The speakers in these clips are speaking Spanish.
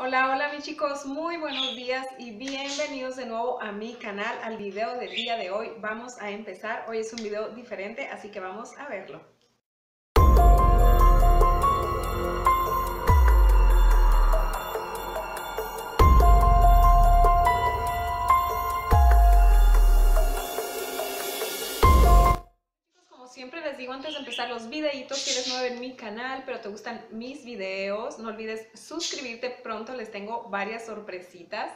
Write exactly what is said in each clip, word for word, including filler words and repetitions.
Hola, hola mis chicos, muy buenos días y bienvenidos de nuevo a mi canal, al video del día de hoy. Vamos a empezar, hoy es un video diferente, así que vamos a verlo. Siempre les digo antes de empezar los videitos, si eres nuevo en mi canal, pero te gustan mis videos, no olvides suscribirte, pronto les tengo varias sorpresitas.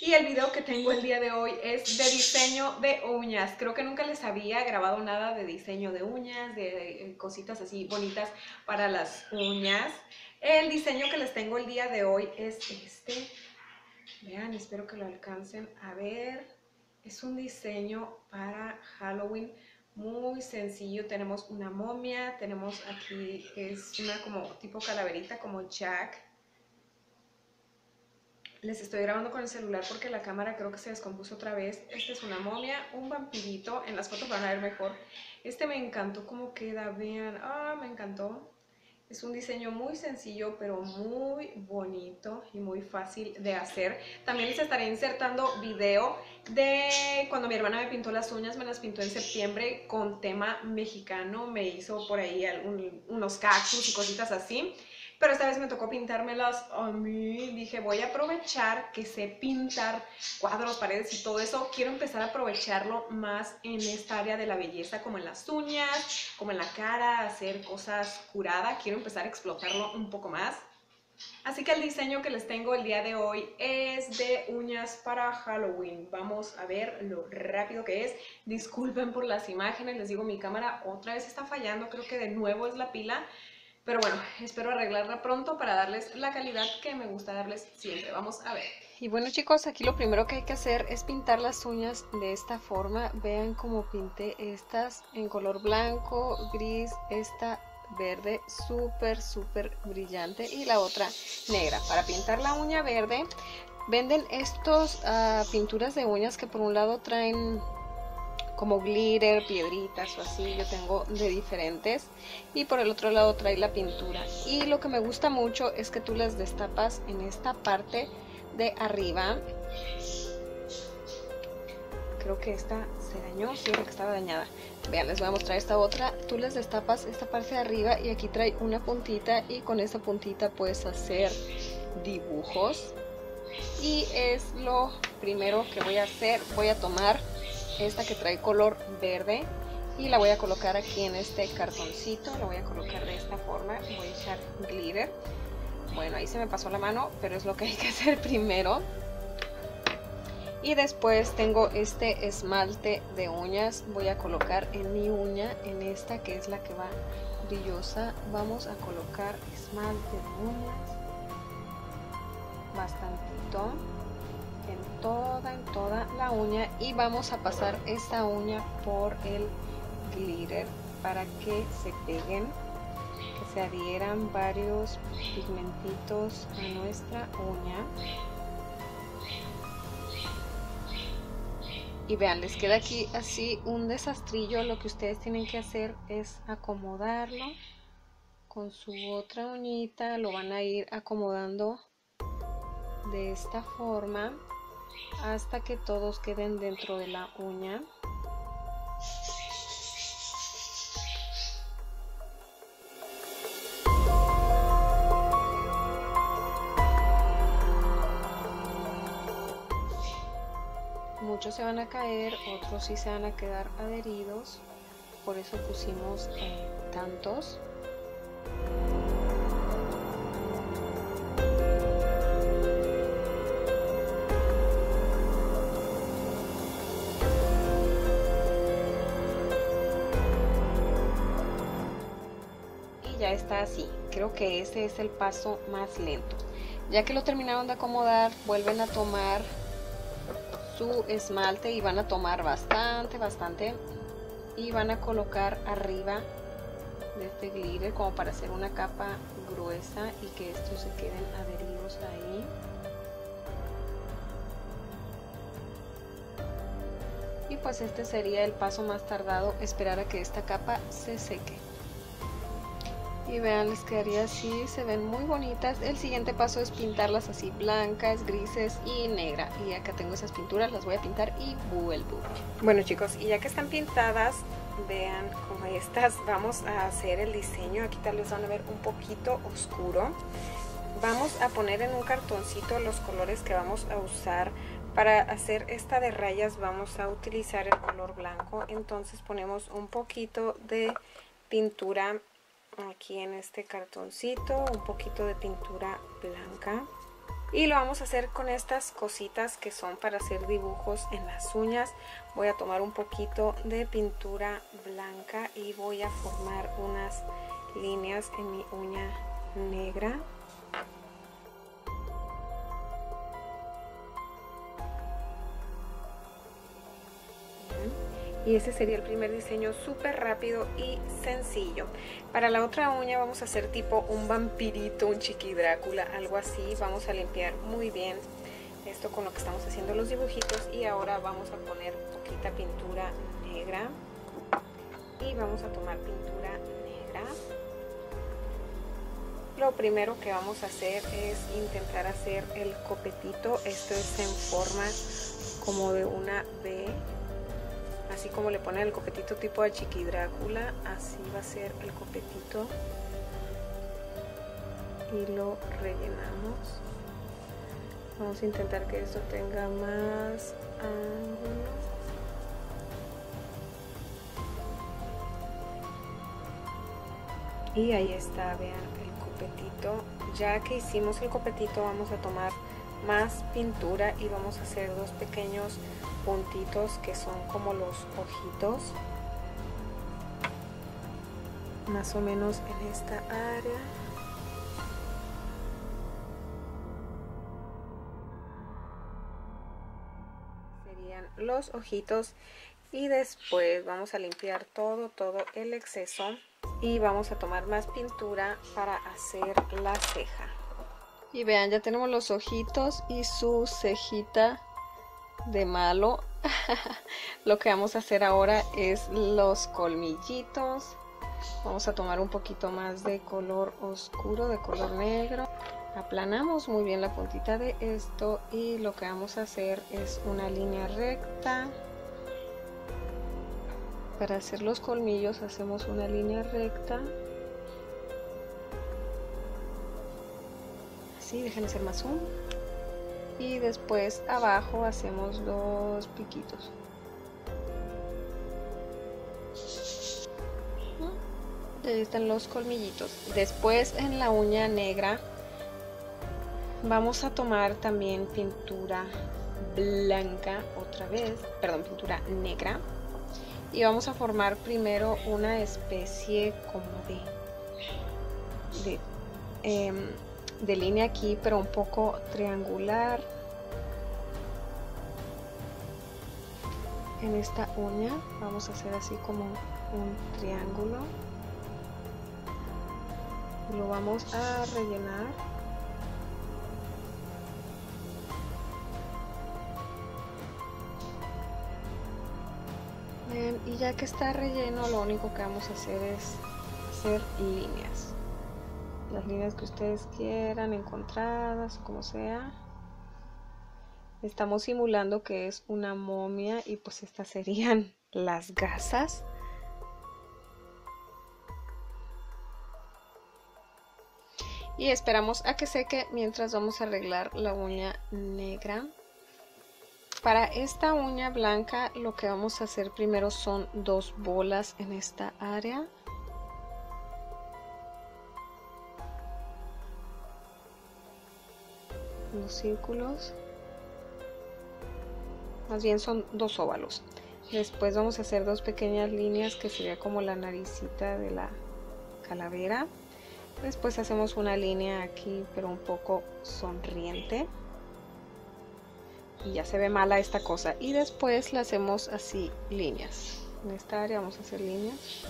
Y el video que tengo el día de hoy es de diseño de uñas. Creo que nunca les había grabado nada de diseño de uñas, de cositas así bonitas para las uñas. El diseño que les tengo el día de hoy es este. Vean, espero que lo alcancen a ver. Es un diseño para Halloween. Muy sencillo, tenemos una momia, tenemos aquí, es una como tipo calaverita, como Jack. Les estoy grabando con el celular porque la cámara creo que se descompuso otra vez. Esta es una momia, un vampirito, en las fotos van a ver mejor. Este me encantó cómo queda, vean, ah, me encantó. Es un diseño muy sencillo, pero muy bonito y muy fácil de hacer. También les estaré insertando video de cuando mi hermana me pintó las uñas. Me las pintó en septiembre con tema mexicano. Me hizo por ahí algún, unos cactus y cositas así. Pero esta vez me tocó pintármelas a mí. Dije, voy a aprovechar que sé pintar cuadros, paredes y todo eso. Quiero empezar a aprovecharlo más en esta área de la belleza, como en las uñas, como en la cara, hacer cosas curada. Quiero empezar a explotarlo un poco más. Así que el diseño que les tengo el día de hoy es de uñas para Halloween. Vamos a ver lo rápido que es. Disculpen por las imágenes. Les digo, mi cámara otra vez está fallando. Creo que de nuevo es la pila. Pero bueno, espero arreglarla pronto para darles la calidad que me gusta darles siempre. Vamos a ver. Y bueno chicos, aquí lo primero que hay que hacer es pintar las uñas de esta forma. Vean cómo pinté estas en color blanco, gris, esta verde súper súper brillante y la otra negra. Para pintar la uña verde venden estas uh, pinturas de uñas que por un lado traen como glitter, piedritas o así, yo tengo de diferentes, y por el otro lado trae la pintura. Y lo que me gusta mucho es que tú las destapas en esta parte de arriba. Creo que esta se dañó, sí, porque estaba dañada. Vean, les voy a mostrar esta otra. Tú les destapas esta parte de arriba y aquí trae una puntita, y con esta puntita puedes hacer dibujos. Y es lo primero que voy a hacer. Voy a tomar esta que trae color verde y la voy a colocar aquí en este cartoncito. La voy a colocar de esta forma, voy a echar glitter. Bueno, ahí se me pasó la mano, pero es lo que hay que hacer primero. Y después tengo este esmalte de uñas, voy a colocar en mi uña, en esta que es la que va brillosa, vamos a colocar esmalte de uñas bastantito en toda, en toda la uña, y vamos a pasar esta uña por el glitter para que se peguen, que se adhieran varios pigmentitos a nuestra uña. Y vean, les queda aquí así un desastrillo. Lo que ustedes tienen que hacer es acomodarlo con su otra uñita, lo van a ir acomodando de esta forma hasta que todos queden dentro de la uña. Muchos se van a caer, otros sí se van a quedar adheridos, por eso pusimos eh, tantos. Ya está así, creo que ese es el paso más lento. Ya que lo terminaron de acomodar, vuelven a tomar su esmalte y van a tomar bastante, bastante, y van a colocar arriba de este glitter como para hacer una capa gruesa y que estos se queden adheridos ahí. Y pues este sería el paso más tardado, esperar a que esta capa se seque. Y vean, les quedaría así, se ven muy bonitas. El siguiente paso es pintarlas así, blancas, grises y negra. Y acá tengo esas pinturas, las voy a pintar y vuelvo. Bueno chicos, y ya que están pintadas, vean como estas, vamos a hacer el diseño. Aquí tal vez van a ver un poquito oscuro. Vamos a poner en un cartoncito los colores que vamos a usar. Para hacer esta de rayas vamos a utilizar el color blanco. Entonces ponemos un poquito de pintura aquí en este cartoncito, un poquito de pintura blanca, y lo vamos a hacer con estas cositas que son para hacer dibujos en las uñas. Voy a tomar un poquito de pintura blanca y voy a formar unas líneas en mi uña negra. Y ese sería el primer diseño, súper rápido y sencillo. Para la otra uña vamos a hacer tipo un vampirito, un chiqui Drácula, algo así. Vamos a limpiar muy bien esto con lo que estamos haciendo los dibujitos. Y ahora vamos a poner poquita pintura negra. Y vamos a tomar pintura negra. Lo primero que vamos a hacer es intentar hacer el copetito. Esto es en forma como de una V. Así como le ponen el copetito tipo de Chiqui Drácula, así va a ser el copetito. Y lo rellenamos. Vamos a intentar que esto tenga más ángulos. Y ahí está, vean el copetito. Ya que hicimos el copetito, vamos a tomar más pintura y vamos a hacer dos pequeños puntitos que son como los ojitos, más o menos en esta área. Serían los ojitos. Y después vamos a limpiar todo todo el exceso y vamos a tomar más pintura para hacer la ceja. Y vean, ya tenemos los ojitos y su cejita de malo. Lo que vamos a hacer ahora es los colmillitos. Vamos a tomar un poquito más de color oscuro, de color negro. Aplanamos muy bien la puntita de esto y lo que vamos a hacer es una línea recta. Para hacer los colmillos hacemos una línea recta. Así, déjenme hacer más zoom. Y después abajo hacemos los piquitos. Ahí están los colmillitos. Después en la uña negra vamos a tomar también pintura blanca otra vez, perdón, pintura negra. Y vamos a formar primero una especie como de... de eh, de línea aquí, pero un poco triangular en esta uña. Vamos a hacer así como un triángulo, lo vamos a rellenar. Bien, y ya que está relleno, lo único que vamos a hacer es hacer líneas, las líneas que ustedes quieran, encontradas o como sea. Estamos simulando que es una momia y pues estas serían las gasas. Y esperamos a que seque mientras vamos a arreglar la uña negra. Para esta uña blanca lo que vamos a hacer primero son dos bolas en esta área. Los círculos, más bien son dos óvalos. Después vamos a hacer dos pequeñas líneas que sería como la naricita de la calavera. Después hacemos una línea aquí, pero un poco sonriente. Y ya se ve mala esta cosa. Y después la hacemos así, líneas. En esta área vamos a hacer líneas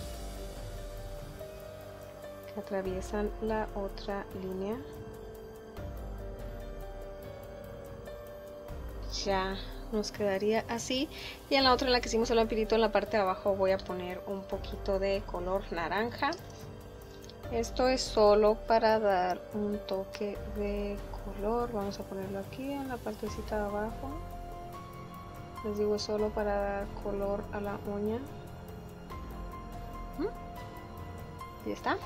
que atraviesan la otra línea. Ya nos quedaría así. Y en la otra, en la que hicimos el vampirito, en la parte de abajo voy a poner un poquito de color naranja. Esto es solo para dar un toque de color. Vamos a ponerlo aquí en la partecita de abajo. Les digo, es solo para dar color a la uña. ¿Mm? Ya está.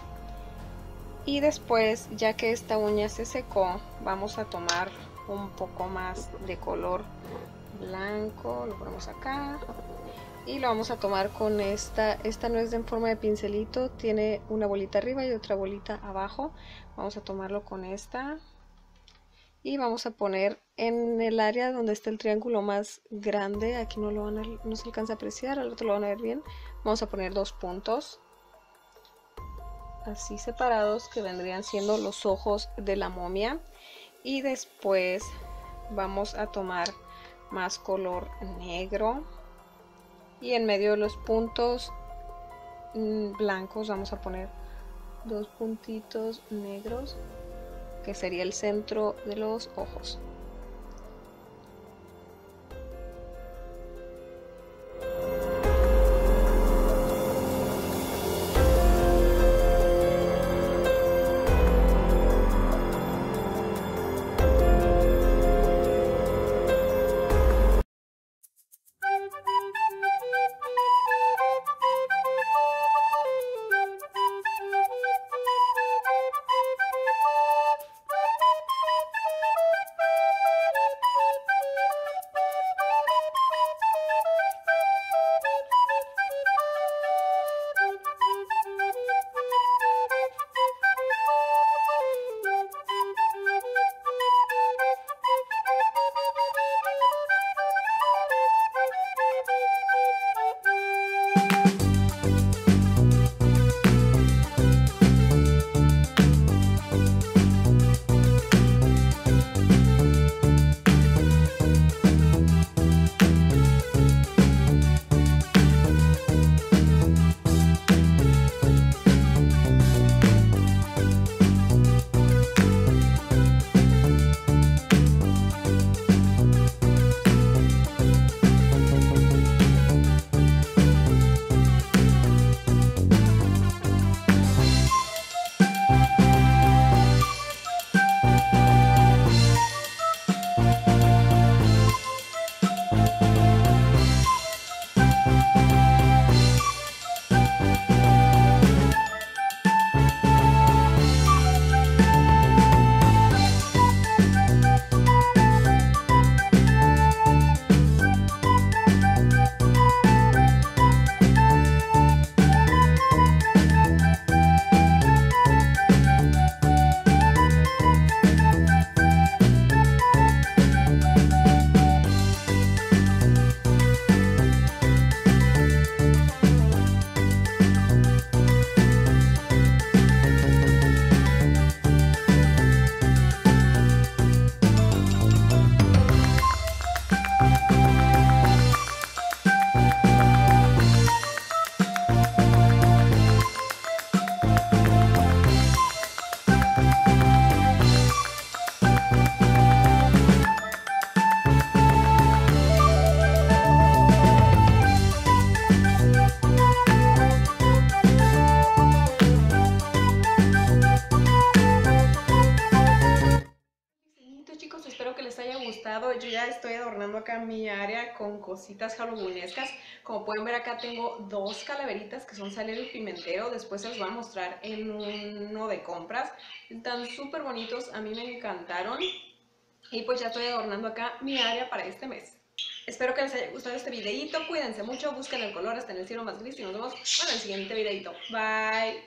Y después, ya que esta uña se secó, vamos a tomar un poco más de color blanco, lo ponemos acá y lo vamos a tomar con esta, esta no es en forma de pincelito, tiene una bolita arriba y otra bolita abajo. Vamos a tomarlo con esta y vamos a poner en el área donde está el triángulo más grande. Aquí no lo van a, no se alcanza a apreciar, al otro lo van a ver bien. Vamos a poner dos puntos así separados que vendrían siendo los ojos de la momia. Y después vamos a tomar más color negro y en medio de los puntos blancos vamos a poner dos puntitos negros que sería el centro de los ojos. Yo ya estoy adornando acá mi área con cositas halloweenescas. Como pueden ver, acá tengo dos calaveritas que son salero y pimentero. Después se los voy a mostrar en uno de compras. Están súper bonitos, a mí me encantaron. Y pues ya estoy adornando acá mi área para este mes. Espero que les haya gustado este videito. Cuídense mucho, busquen el color hasta en el cielo más gris y nos vemos en el siguiente videito. Bye.